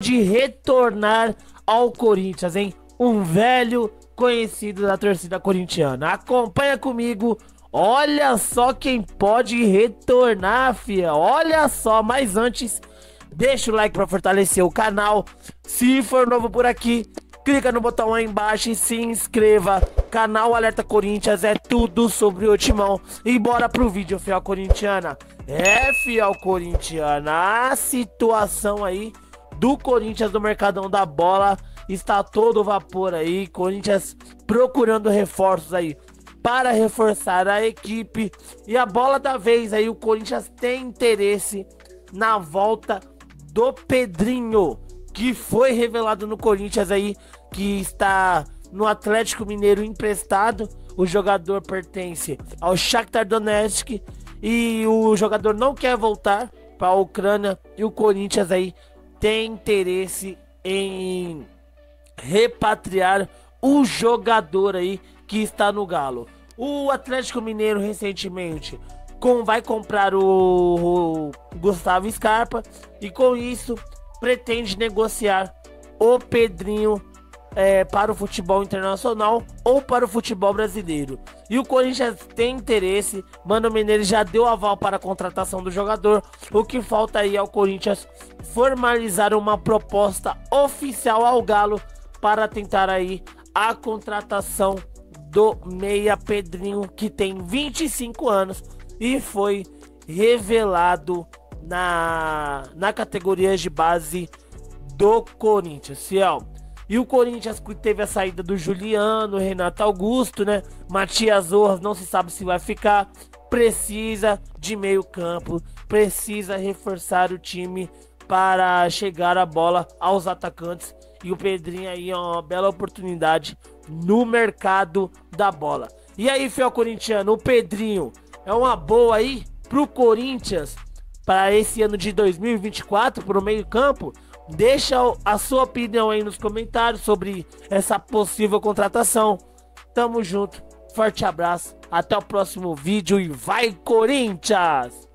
de retornar ao Corinthians, hein? Um velho conhecido da torcida corintiana. Acompanha comigo. Olha só quem pode retornar, fia. Olha só, mas antes, deixa o like para fortalecer o canal. Se for novo por aqui, clica no botão aí embaixo e se inscreva. Canal Alerta Corinthians é tudo sobre o Timão. E bora pro vídeo, fiel corintiana. É, fiel corintiana, a situação aí do Corinthians no Mercadão da Bola está todo vapor aí, Corinthians procurando reforços aí para reforçar a equipe, e a bola da vez aí, o Corinthians tem interesse na volta do Pedrinho, que foi revelado no Corinthians aí, que está no Atlético Mineiro emprestado. O jogador pertence ao Shakhtar Donetsk e o jogador não quer voltar para a Ucrânia, e o Corinthians aí tem interesse em repatriar o jogador aí que está no Galo. O Atlético Mineiro recentemente vai comprar o Gustavo Scarpa, e com isso pretende negociar o Pedrinho para o futebol internacional ou para o futebol brasileiro. E o Corinthians tem interesse, Mano Menezes já deu aval para a contratação do jogador. O que falta aí ao Corinthians formalizar uma proposta oficial ao Galo para tentar aí a contratação do meia Pedrinho, que tem 25 anos e foi revelado na categoria de base do Corinthians, fiel. E o Corinthians teve a saída do Juliano, Renato Augusto, né? Matheus Ors não se sabe se vai ficar. Precisa de meio campo, precisa reforçar o time para chegar a bola aos atacantes. E o Pedrinho aí é uma bela oportunidade no mercado da bola. E aí, fiel corintiano, o Pedrinho é uma boa aí pro Corinthians para esse ano de 2024 pro meio campo? Deixa a sua opinião aí nos comentários sobre essa possível contratação. Tamo junto, forte abraço, até o próximo vídeo e vai Corinthians!